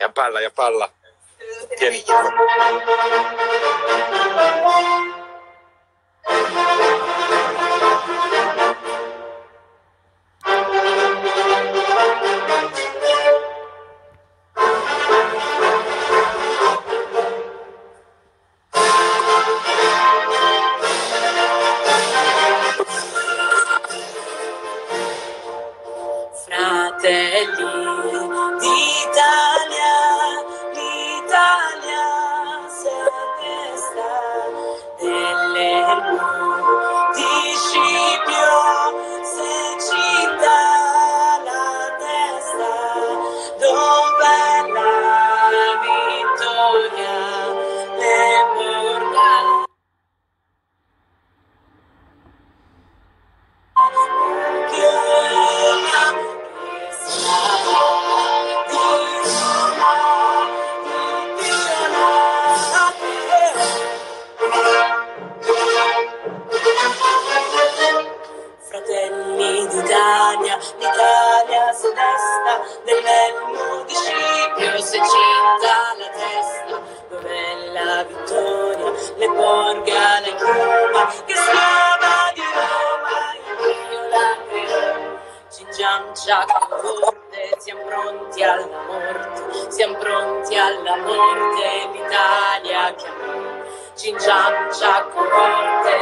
E a palla, e a palla. Tieni.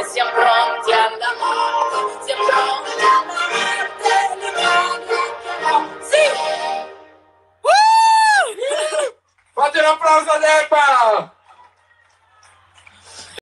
Siamo